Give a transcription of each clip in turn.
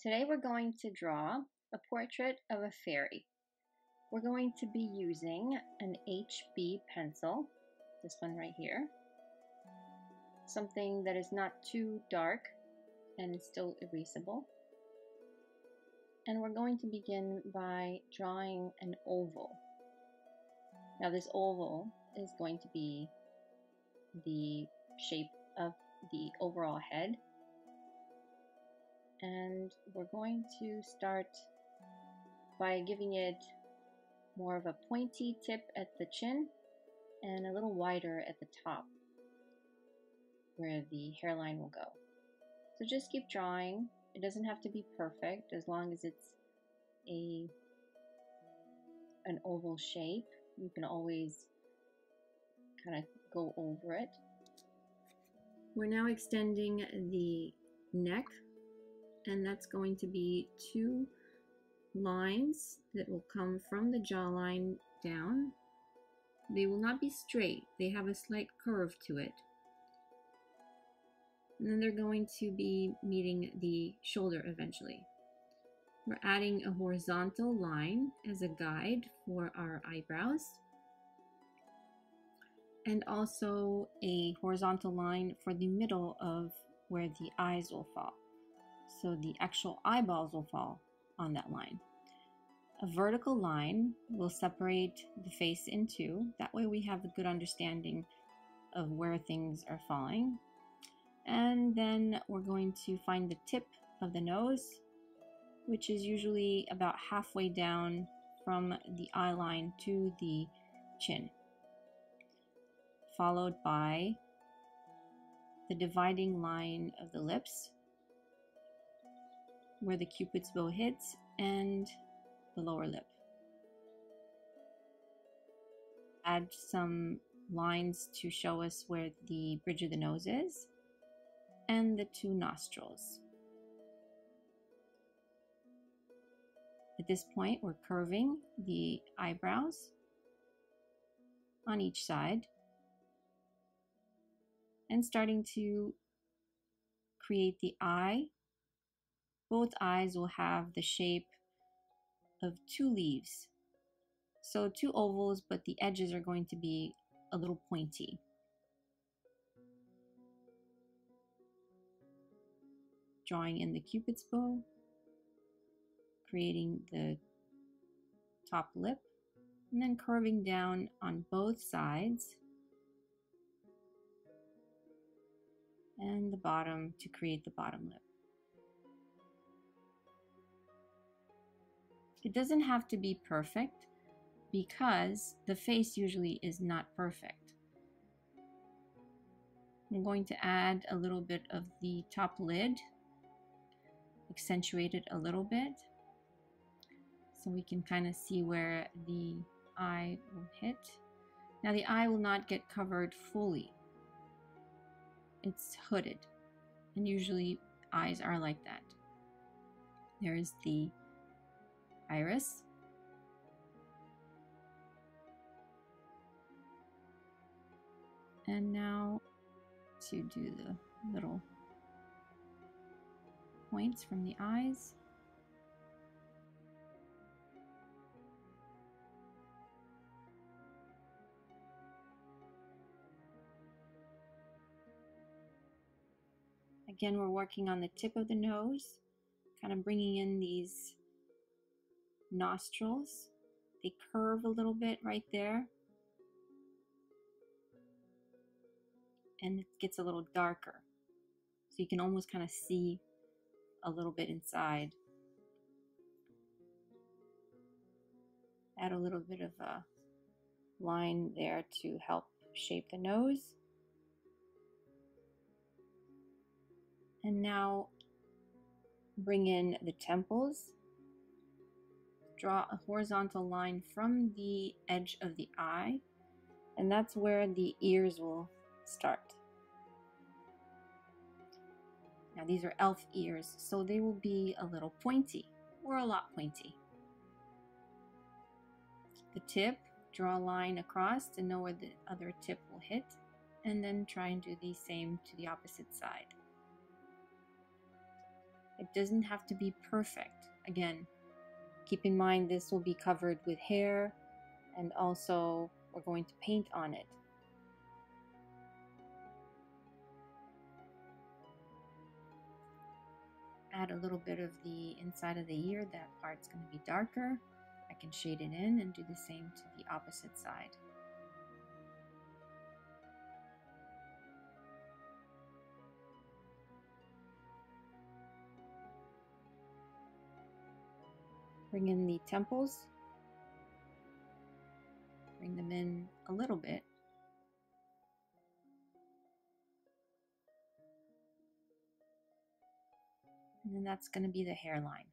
Today we're going to draw a portrait of a fairy. We're going to be using an HB pencil, this one right here, something that is not too dark and is still erasable. And we're going to begin by drawing an oval. Now this oval is going to be the shape of the overall head. And we're going to start by giving it more of a pointy tip at the chin and a little wider at the top where the hairline will go. So just keep drawing. It doesn't have to be perfect as long as it's an oval shape. You can always kind of go over it. We're now extending the neck, and that's going to be two lines that will come from the jawline down. They will not be straight, they have a slight curve to it. And then they're going to be meeting the shoulder eventually. We're adding a horizontal line as a guide for our eyebrows, and also a horizontal line for the middle of where the eyes will fall. So the actual eyeballs will fall on that line. A vertical line will separate the face in two. That way we have a good understanding of where things are falling. And then we're going to find the tip of the nose, which is usually about halfway down from the eye line to the chin, followed by the dividing line of the lips, where the cupid's bow hits, and the lower lip. Add some lines to show us where the bridge of the nose is, and the two nostrils. At this point, we're curving the eyebrows on each side and starting to create the eye. Both eyes will have the shape of two leaves. So two ovals, but the edges are going to be a little pointy. Drawing in the cupid's bow, creating the top lip, and then curving down on both sides and the bottom to create the bottom lip. It doesn't have to be perfect because the face usually is not perfect. I'm going to add a little bit of the top lid, accentuate it a little bit so we can kind of see where the eye will hit. Now the eye will not get covered fully. It's hooded, and usually eyes are like that. There's the iris, and now to do the little points from the eyes, again we're working on the tip of the nose, kind of bringing in these nostrils. They curve a little bit right there, and it gets a little darker, so you can almost kind of see a little bit inside. Add a little bit of a line there to help shape the nose. And now bring in the temples. Draw a horizontal line from the edge of the eye, and that's where the ears will start. Now these are elf ears, so they will be a little pointy, or a lot pointy. The tip, draw a line across to know where the other tip will hit, and then try and do the same to the opposite side. It doesn't have to be perfect. Again, keep in mind this will be covered with hair, and also we're going to paint on it. Add a little bit of the inside of the ear. That part's going to be darker. I can shade it in and do the same to the opposite side. Bring in the temples. Bring them in a little bit. And then that's going to be the hairline.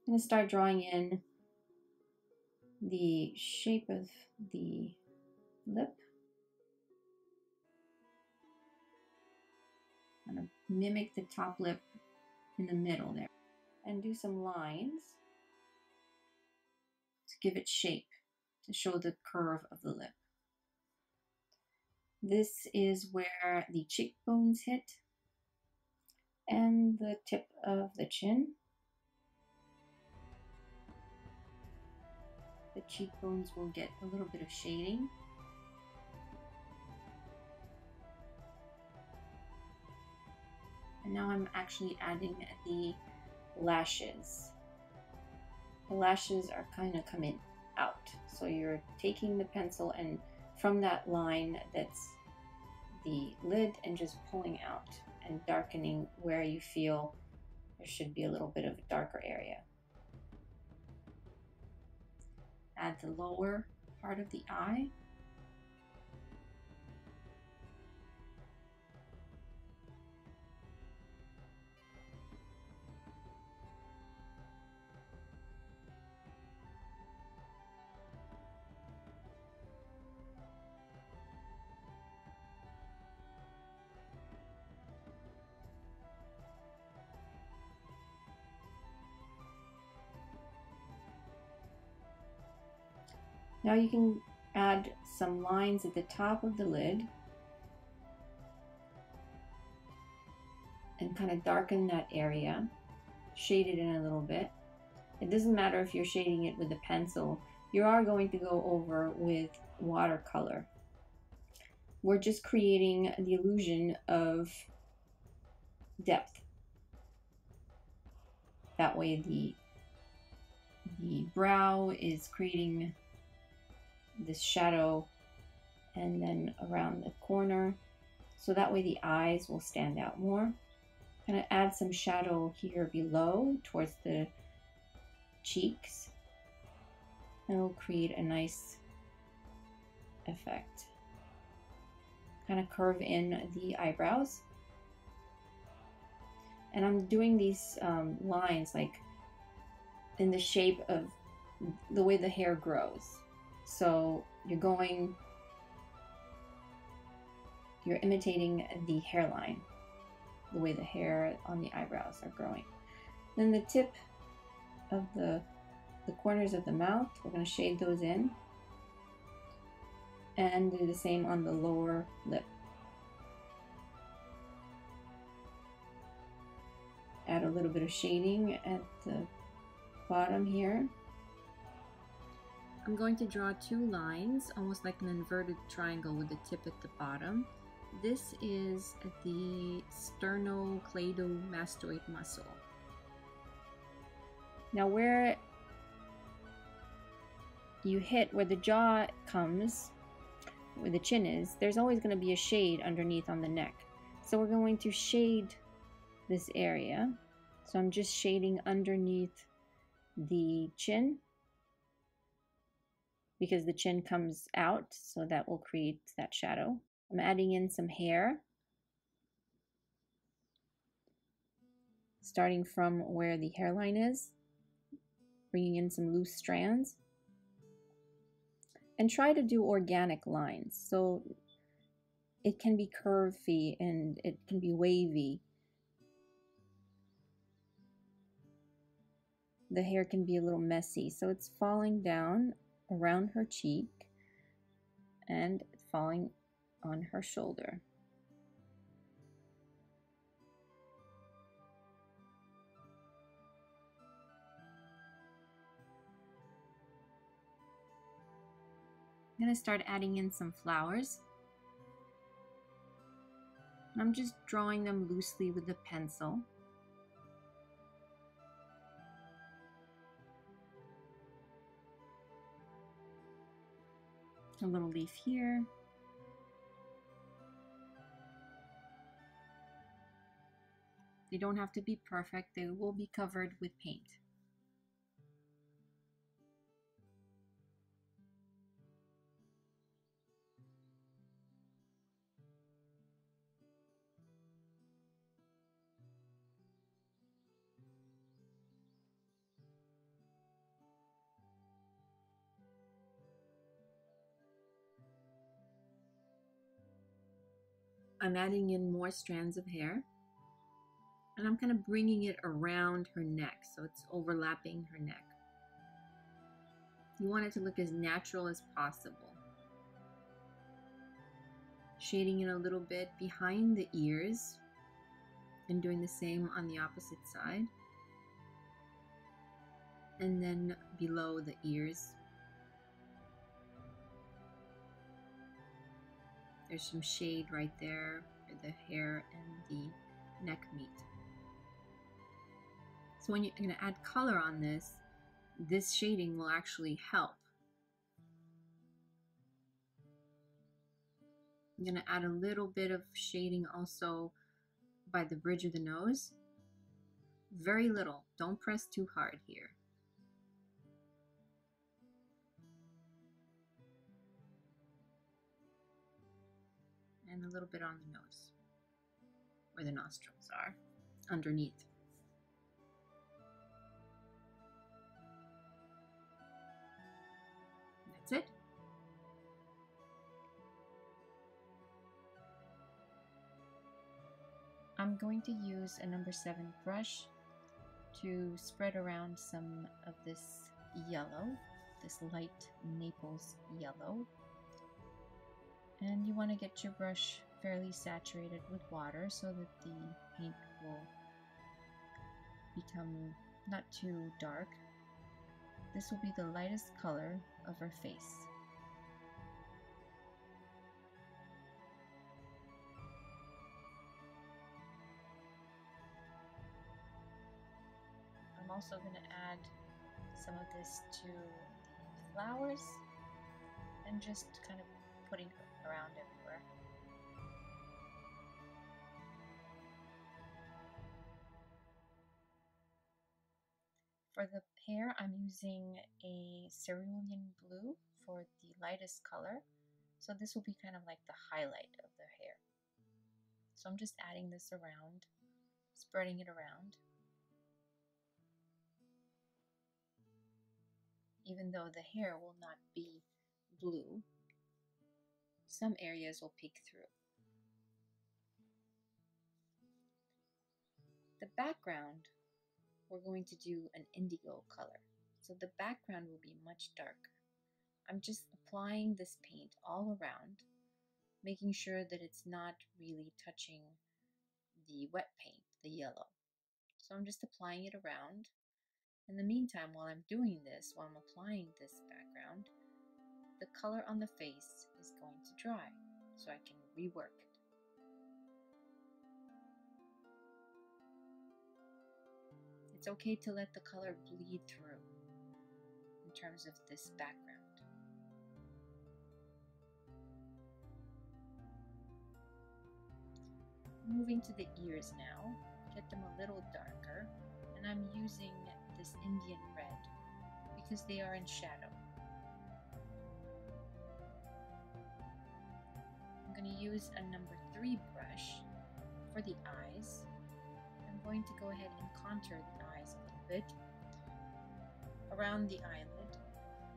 I'm going to start drawing in the shape of the lip. I'm going to mimic the top lip in the middle there and do some lines to give it shape, to show the curve of the lip. This is where the cheekbones hit and the tip of the chin. The cheekbones will get a little bit of shading. And now I'm actually adding the lashes. The lashes are kind of coming out. So you're taking the pencil and from that line that's the lid and just pulling out and darkening where you feel there should be a little bit of a darker area. Add the lower part of the eye. Now you can add some lines at the top of the lid and kind of darken that area, shade it in a little bit. It doesn't matter if you're shading it with a pencil, you are going to go over with watercolor. We're just creating the illusion of depth. That way the brow is creating this shadow, and then around the corner, so that way the eyes will stand out more. Kind of add some shadow here below towards the cheeks, and it'll create a nice effect. Kind of curve in the eyebrows, and I'm doing these lines like in the shape of the way the hair grows. So you're imitating the hairline, the way the hair on the eyebrows are growing. Then the tip of the corners of the mouth, we're going to shade those in and do the same on the lower lip. Add a little bit of shading at the bottom here. I'm going to draw two lines, almost like an inverted triangle with the tip at the bottom. This is the sternocleidomastoid muscle. Now where you hit, where the jaw comes, where the chin is, there's always going to be a shade underneath on the neck. So we're going to shade this area. So I'm just shading underneath the chin, because the chin comes out, so that will create that shadow. I'm adding in some hair, starting from where the hairline is, bringing in some loose strands, and try to do organic lines. So it can be curvy and it can be wavy. The hair can be a little messy, so it's falling down around her cheek and falling on her shoulder. I'm going to start adding in some flowers. I'm just drawing them loosely with the pencil. A little leaf here. They don't have to be perfect, they will be covered with paint. I'm adding in more strands of hair, and I'm kind of bringing it around her neck, so it's overlapping her neck. You want it to look as natural as possible. Shading in a little bit behind the ears, and doing the same on the opposite side. And then below the ears. There's some shade right there for the hair and the neck meat. So when you're going to add color on this, this shading will actually help. I'm going to add a little bit of shading also by the bridge of the nose. Very little. Don't press too hard here. And a little bit on the nose, where the nostrils are, underneath. That's it. I'm going to use a number 7 brush to spread around some of this yellow, this light Naples yellow. And you want to get your brush fairly saturated with water so that the paint will become not too dark. This will be the lightest color of her face. I'm also going to add some of this to the flowers and just kind of putting around everywhere. For the hair, I'm using a cerulean blue for the lightest color. So this will be kind of like the highlight of the hair. So I'm just adding this around, spreading it around. Even though the hair will not be blue, some areas will peek through. The background, we're going to do an indigo color. So the background will be much darker. I'm just applying this paint all around, making sure that it's not really touching the wet paint, the yellow. So I'm just applying it around. In the meantime, while I'm doing this, while I'm applying this background, the color on the face is going to dry, so I can rework it. It's okay to let the color bleed through in terms of this background. Moving to the ears now, get them a little darker, and I'm using this Indian red because they are in shadow. I'm going to use a number 3 brush for the eyes. I'm going to go ahead and contour the eyes a little bit around the eyelid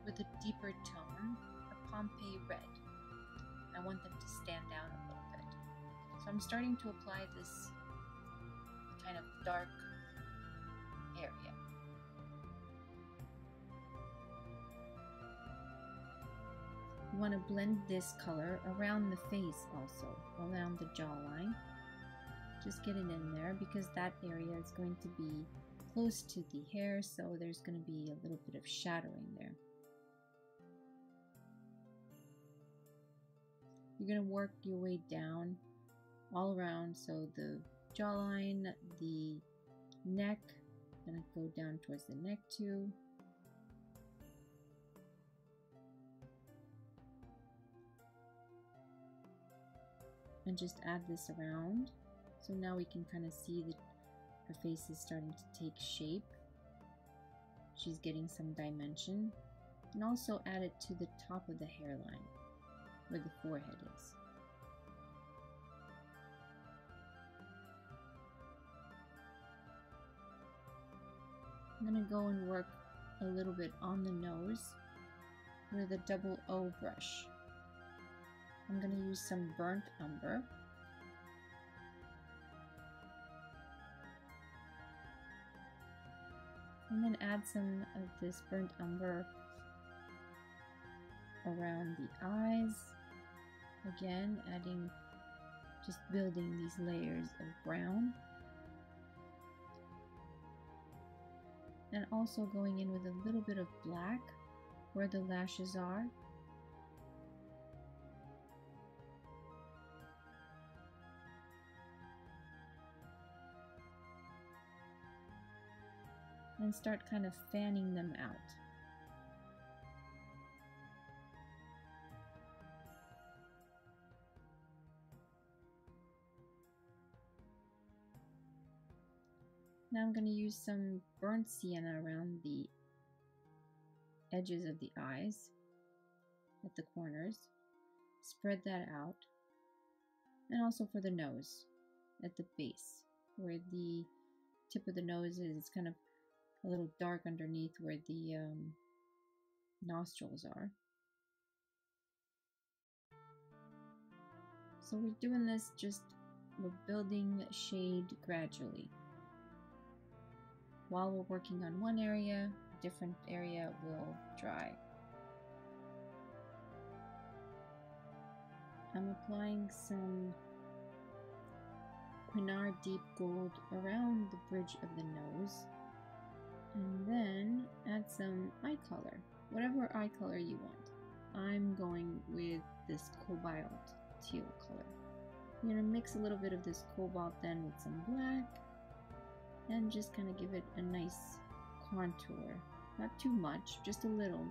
with a deeper tone, a Pompeii red. I want them to stand out a little bit. So I'm starting to apply this kind of dark area. you want to blend this color around the face also, around the jawline. Just get it in there because that area is going to be close to the hair, so there's going to be a little bit of shadowing there. You're going to work your way down all around, so the jawline, the neck, I'm going to go down towards the neck too. And just add this around. So now we can kind of see that her face is starting to take shape. She's getting some dimension. And also add it to the top of the hairline, where the forehead is. I'm going to go and work a little bit on the nose with a double O brush. I'm going to use some burnt umber. And then add some of this burnt umber around the eyes. Again, adding, just building these layers of brown. And also going in with a little bit of black where the lashes are. And start kind of fanning them out. Now I'm going to use some burnt sienna around the edges of the eyes, at the corners. Spread that out. And also for the nose, at the base, where the tip of the nose is, it's kind of a little dark underneath where the nostrils are. So we're doing this, just we're building shade gradually. While we're working on one area, a different area will dry. I'm applying some Quinacridone Deep Gold around the bridge of the nose. And then add some eye color, whatever eye color you want. I'm going with this cobalt teal color. You're going to mix a little bit of this cobalt then with some black and just kind of give it a nice contour. Not too much, just a little.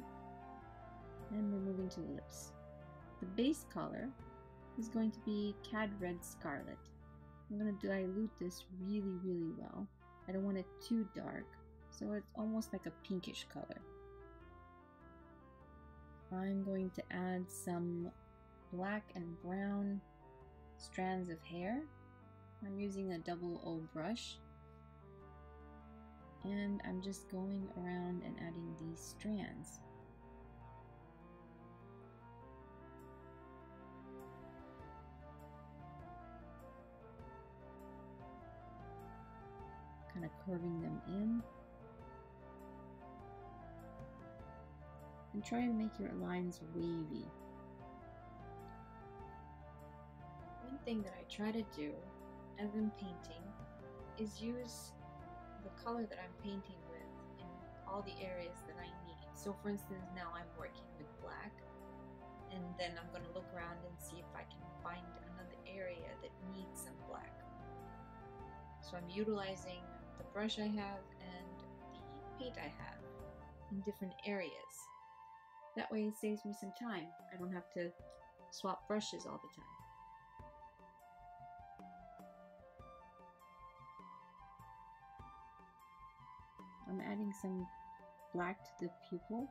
And we're moving to the lips. The base color is going to be Cad Red Scarlet. I'm going to dilute this really, really well. I don't want it too dark. So it's almost like a pinkish color. I'm going to add some black and brown strands of hair. I'm using a double O brush. And I'm just going around and adding these strands. Kind of curving them in. And try and make your lines wavy. One thing that I try to do as I'm painting is use the color that I'm painting with in all the areas that I need. So for instance, now I'm working with black, and then I'm going to look around and see if I can find another area that needs some black. So I'm utilizing the brush I have and the paint I have in different areas. That way it saves me some time. I don't have to swap brushes all the time. I'm adding some black to the pupil,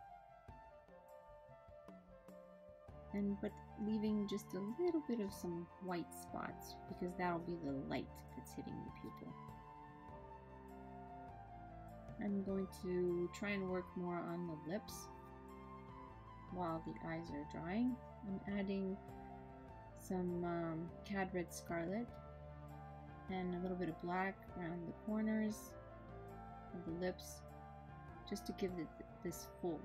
but leaving just a little bit of some white spots because that'll be the light that's hitting the pupil. I'm going to try and work more on the lips. While the eyes are drying, I'm adding some Cad Red Scarlet and a little bit of black around the corners of the lips, just to give it this full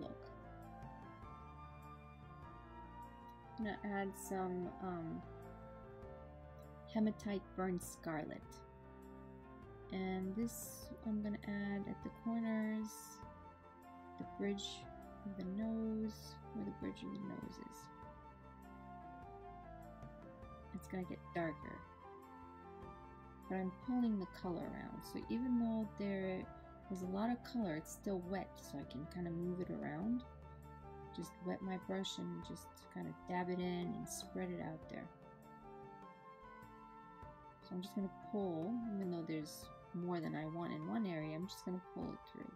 look. I'm gonna add some hematite burnt scarlet, and this I'm gonna add at the corners, the bridge of the nose, where the bridge of the nose is. It's gonna get darker, but I'm pulling the color around, so even though there is a lot of color, it's still wet, so I can kind of move it around. Just wet my brush and just kind of dab it in and spread it out there. So I'm just going to pull, even though there's more than I want in one area, I'm just going to pull it through.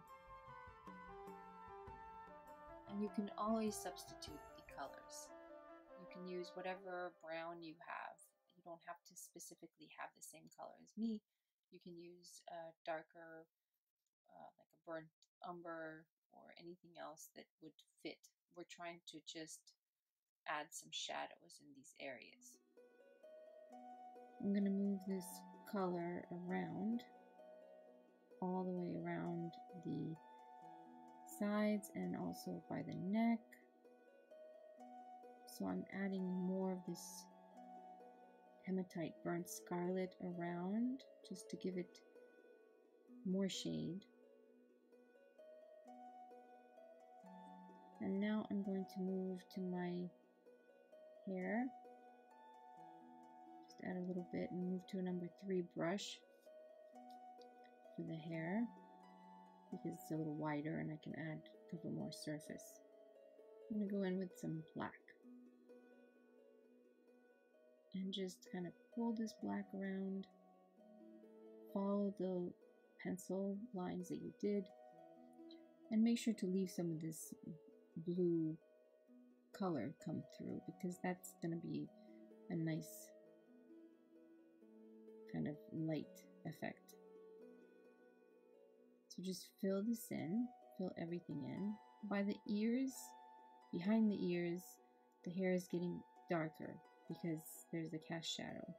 And you can always substitute the colors. You can use whatever brown you have. You don't have to specifically have the same color as me. You can use a darker, like a burnt umber or anything else that would fit. We're trying to just add some shadows in these areas. I'm going to move this color around, all the way around the sides and also by the neck. So I'm adding more of this hematite burnt scarlet around, just to give it more shade. And now I'm going to move to my hair. Just add a little bit and move to a number 3 brush for the hair, because it's a little wider and I can add a couple more surface. I'm going to go in with some black. And just kind of pull this black around. Follow the pencil lines that you did. And make sure to leave some of this blue color come through, because that's going to be a nice kind of light effect. So just fill this in, fill everything in. By the ears, behind the ears, the hair is getting darker because there's the cast shadow.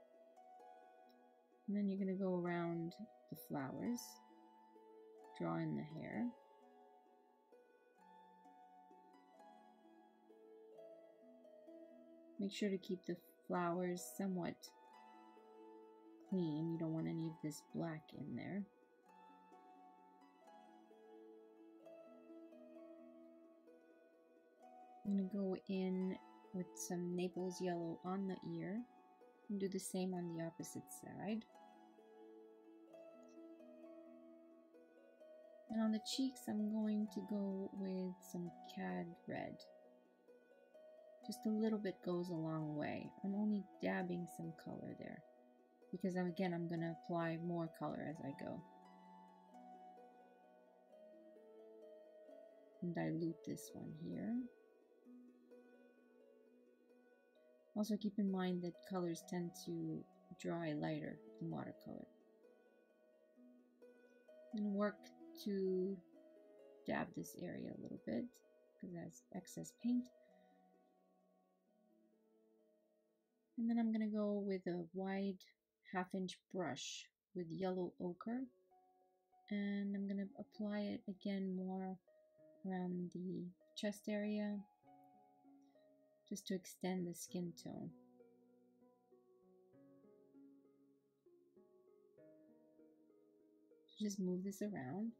And then you're going to go around the flowers, draw in the hair. Make sure to keep the flowers somewhat clean. You don't want any of this black in there. I'm going to go in with some Naples Yellow on the ear and do the same on the opposite side. And on the cheeks, I'm going to go with some Cad Red. Just a little bit goes a long way. I'm only dabbing some color there, because I'm going to apply more color as I go. And dilute this one here. Also keep in mind that colors tend to dry lighter than watercolor. And work to dab this area a little bit, because it has excess paint. And then I'm going to go with a wide half-inch brush with yellow ochre, and I'm going to apply it again more around the chest area, just to extend the skin tone. So just move this around.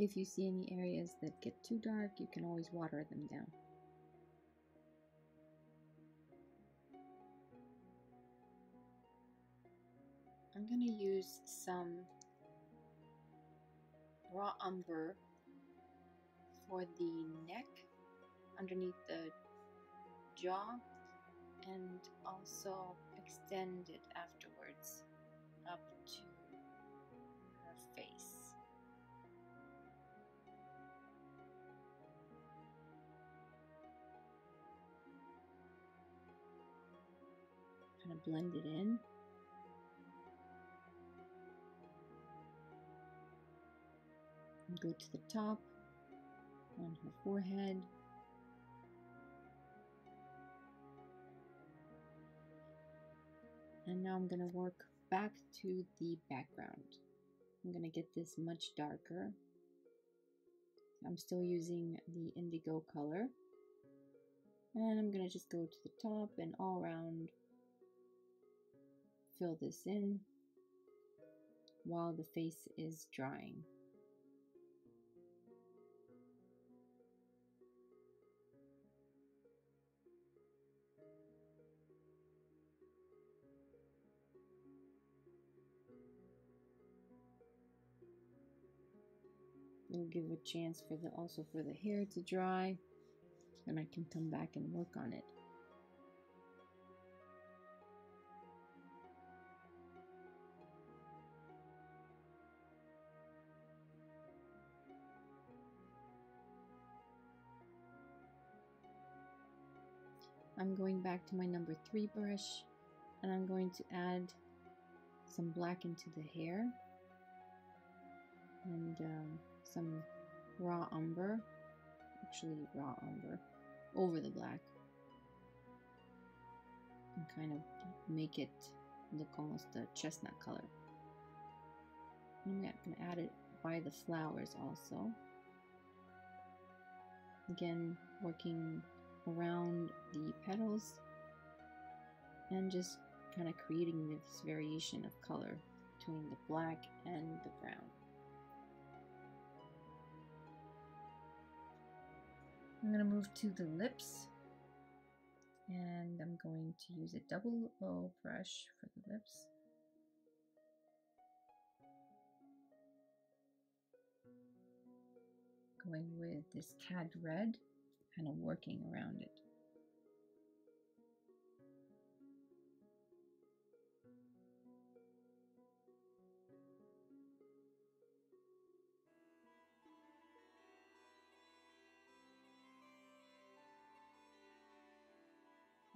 If you see any areas that get too dark, you can always water them down. I'm going to use some raw umber for the neck, underneath the jaw, and also extend it afterwards up to her face. Kind of blend it in. And go to the top, on her forehead. I'm gonna work back to the background. I'm gonna get this much darker. I'm still using the indigo color. And I'm gonna just go to the top and all around, fill this in while the face is drying. We'll give a chance for the also for the hair to dry, and I can come back and work on it. I'm going back to my number 3 brush, and I'm going to add some black into the hair and some raw umber, over the black, and kind of make it look almost a chestnut color. I'm going to add it by the flowers also. Again, working around the petals and just kind of creating this variation of color between the black and the brown. I'm going to move to the lips, and I'm going to use a double O brush for the lips. Going with this Cad Red, kind of working around it.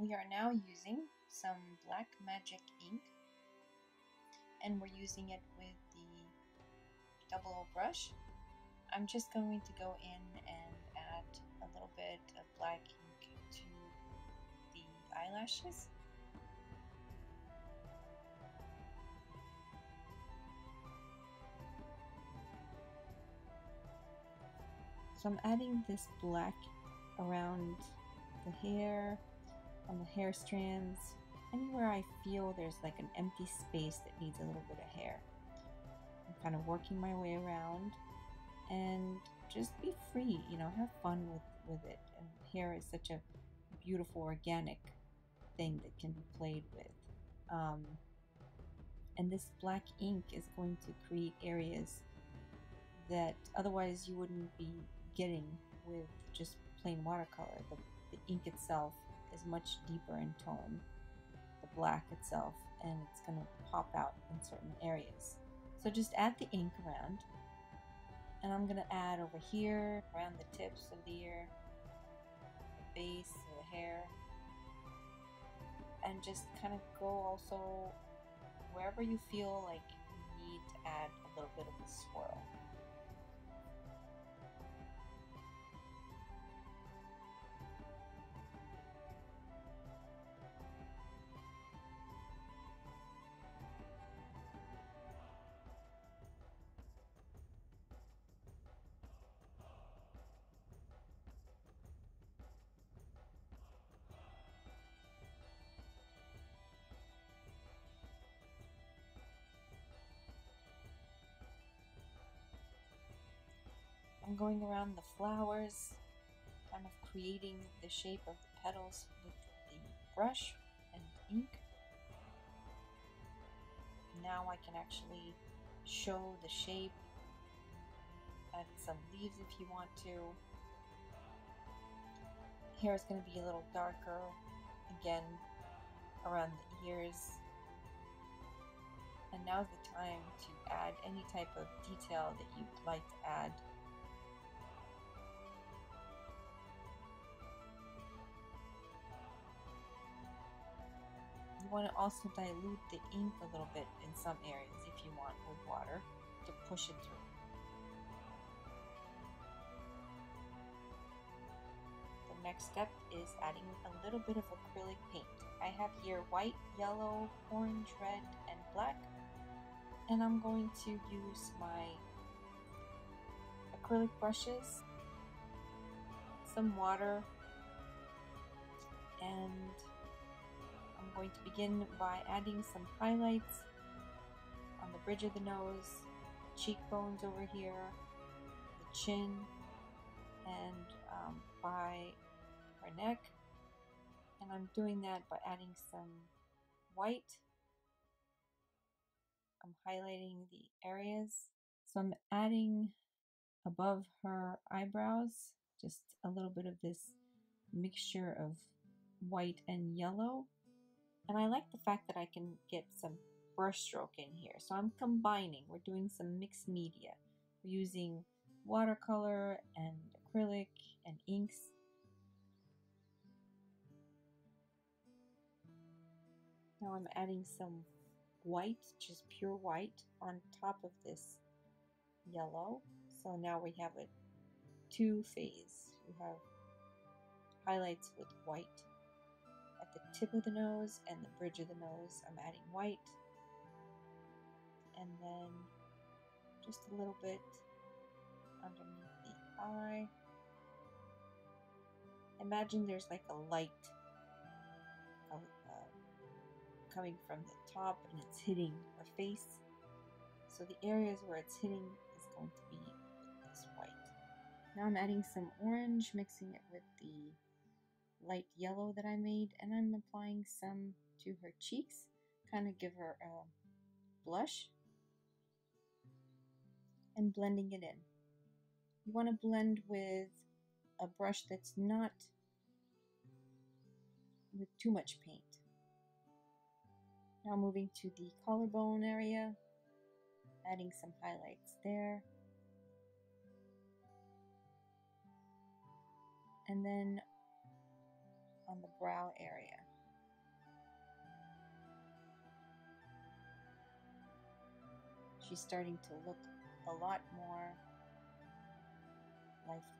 We are now using some Black Magic ink, and we're using it with the double O brush. I'm just going to go in and add a little bit of black ink to the eyelashes. So I'm adding this black around the hair, on the hair strands, anywhere I feel there's like an empty space that needs a little bit of hair. I'm kind of working my way around, and just be free, you know, have fun with it. And hair is such a beautiful organic thing that can be played with. And this black ink is going to create areas that otherwise you wouldn't be getting with just plain watercolor. The ink itself is much deeper in tone, the black itself, and it's going to pop out in certain areas. So just add the ink around, and I'm going to add over here, around the tips of the ear, the base of the hair, and just kind of go also wherever you feel like you need to add a little bit of a swirl. I'm going around the flowers, kind of creating the shape of the petals with the brush and ink. Now I can actually show the shape, add some leaves if you want to. Hair is going to be a little darker, again, around the ears. And now's the time to add any type of detail that you'd like to add. You want to also dilute the ink a little bit in some areas if you want with water to push it through. The next step is adding a little bit of acrylic paint. I have here white, yellow, orange, red, and black. And I'm going to use my acrylic brushes, some water, and I'm going to begin by adding some highlights on the bridge of the nose, cheekbones over here, the chin, and by her neck. And I'm doing that by adding some white. I'm highlighting the areas. So I'm adding above her eyebrows just a little bit of this mixture of white and yellow. And I like the fact that I can get some brush stroke in here. So I'm combining, we're doing some mixed media. We're using watercolor and acrylic and inks. Now I'm adding some white, just pure white, on top of this yellow. So now we have a two-phase. You have highlights with white at the tip of the nose and the bridge of the nose. I'm adding white, and then just a little bit underneath the eye. Imagine there's like a light coming from the top and it's hitting her face. So the areas where it's hitting is going to be this white. Now I'm adding some orange, mixing it with the light yellow that I made, and I'm applying some to her cheeks, kind of give her a blush, and blending it in. You want to blend with a brush that's not with too much paint. Now moving to the collarbone area, adding some highlights there. And then on the brow area. She's starting to look a lot more lifelike.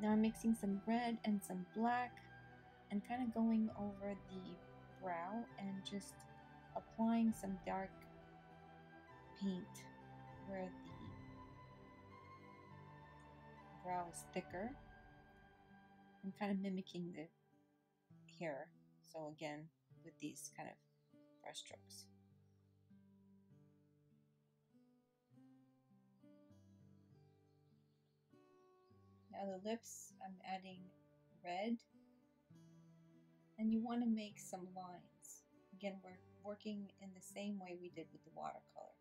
Now I'm mixing some red and some black and kind of going over the brow and just applying some dark paint where the brow is thicker and kind of mimicking the hair. So again, with these kind of brush strokes. Now the lips, I'm adding red, and you want to make some lines. Again, we're working in the same way we did with the watercolor.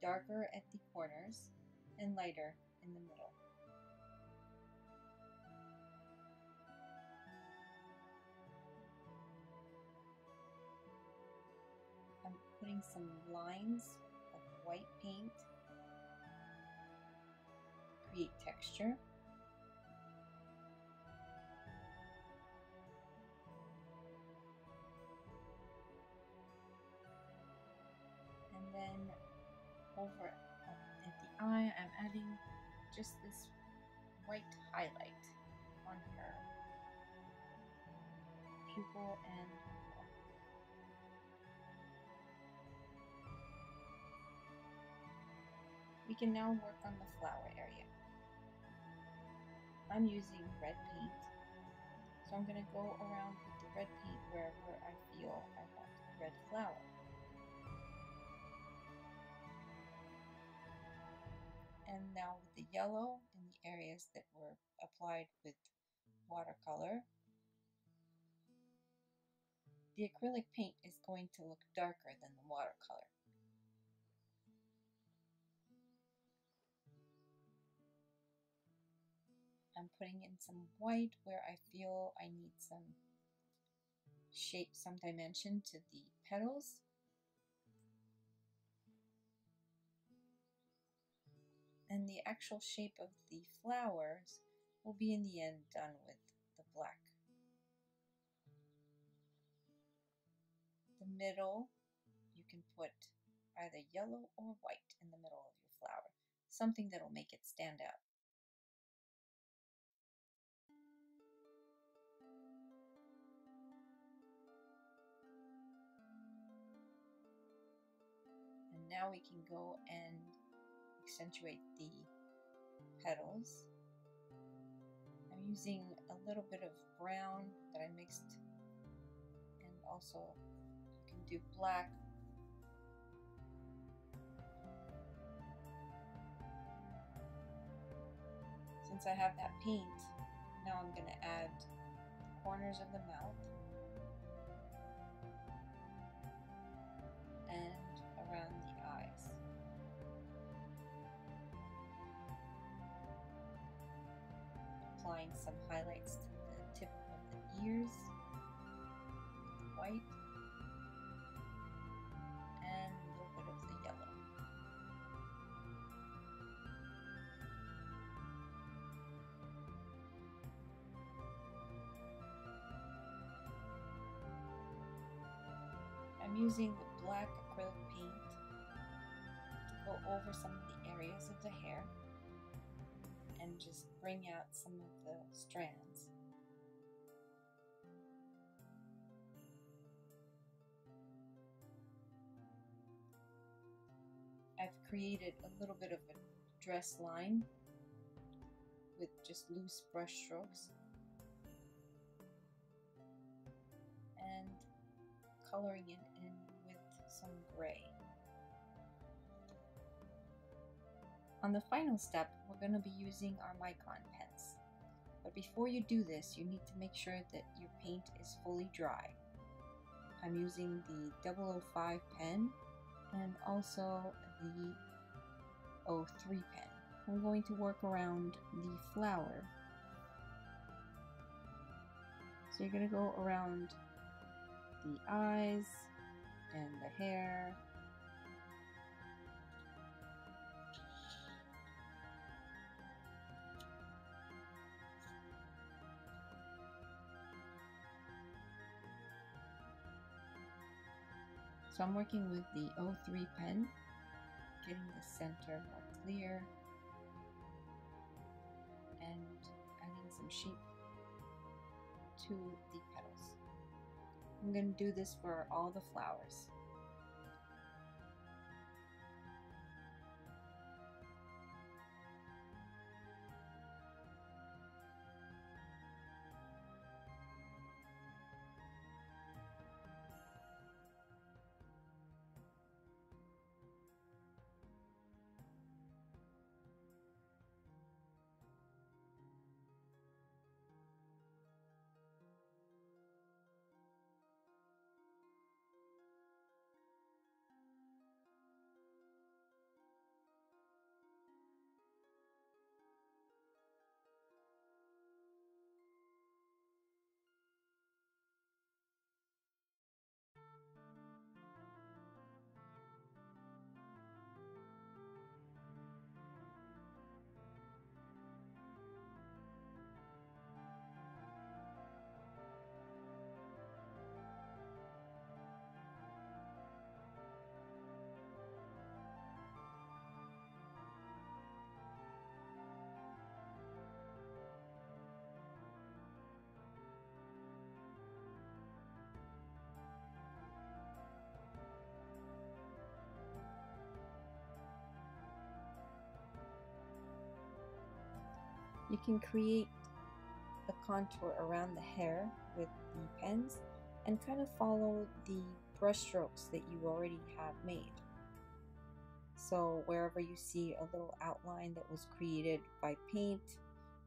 Darker at the corners and lighter in the middle. I'm putting some lines of white paint to create texture. Then over at the eye, I'm adding just this white highlight on her pupil and brow. We can now work on the flower area. I'm using red paint, so I'm going to go around with the red paint wherever I feel I want the red flower. And now with the yellow in the areas that were applied with watercolor. The acrylic paint is going to look darker than the watercolor. I'm putting in some white where I feel I need some shape, some dimension to the petals. And the actual shape of the flowers will be in the end done with the black. The middle, you can put either yellow or white in the middle of your flower, something that will make it stand out. now we can go and accentuate the petals. I'm using a little bit of brown that I mixed, and also you can do black. Since I have that paint, now I'm going to add the corners of the mouth and around the eyes. Applying some highlights to the tip of the ears, the white, and a little bit of the yellow. I'm using the black acrylic paint to go over some of the areas of the hair and just bring out some of the strands. I've created a little bit of a dress line with just loose brush strokes and coloring it in with some gray. On the final step, we're going to be using our micron pens. But before you do this, you need to make sure that your paint is fully dry. I'm using the 005 pen and also the 03 pen. We're going to work around the flower. So you're going to go around the eyes and the hair. So I'm working with the 03 pen, getting the center more clear and adding some shape to the petals. I'm going to do this for all the flowers. You can create the contour around the hair with the pens and kind of follow the brush strokes that you already have made. So wherever you see a little outline that was created by paint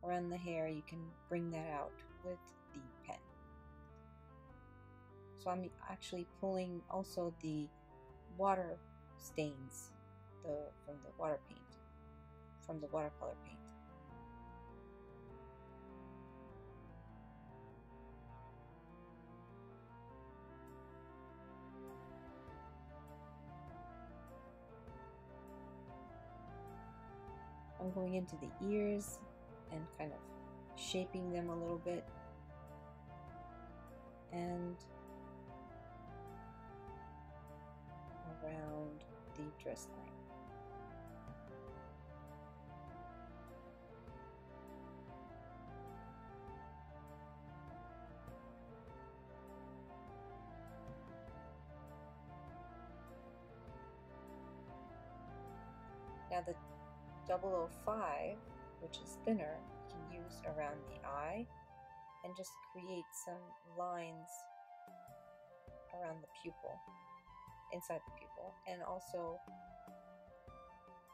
around the hair, you can bring that out with the pen. So I'm actually pulling also the water stains from the watercolor paint. I'm going into the ears and kind of shaping them a little bit, and around the dress line. Now the 005, which is thinner, you can use around the eye and just create some lines around the pupil, inside the pupil, and also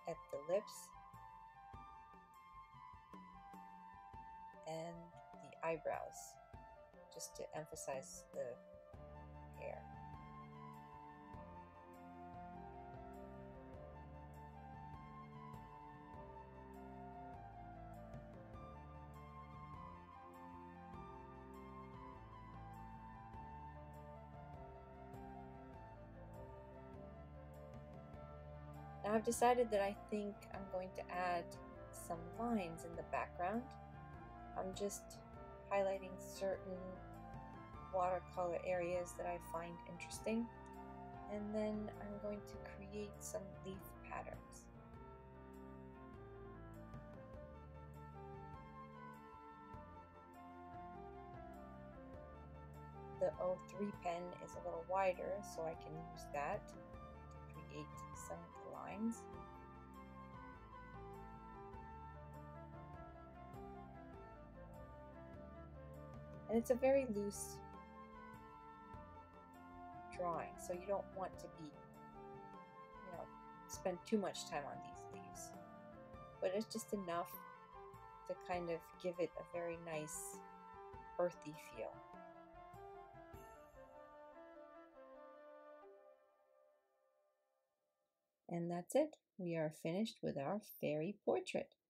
at the lips and the eyebrows, just to emphasize the hair. Now I've decided that I think I'm going to add some lines in the background. I'm just highlighting certain watercolor areas that I find interesting, and then I'm going to create some leaf patterns. The 03 pen is a little wider, so I can use that to create some of the lines. And it's a very loose drawing, so you don't want to be, spend too much time on these leaves. But it's just enough to kind of give it a very nice earthy feel. And that's it. We are finished with our fairy portrait.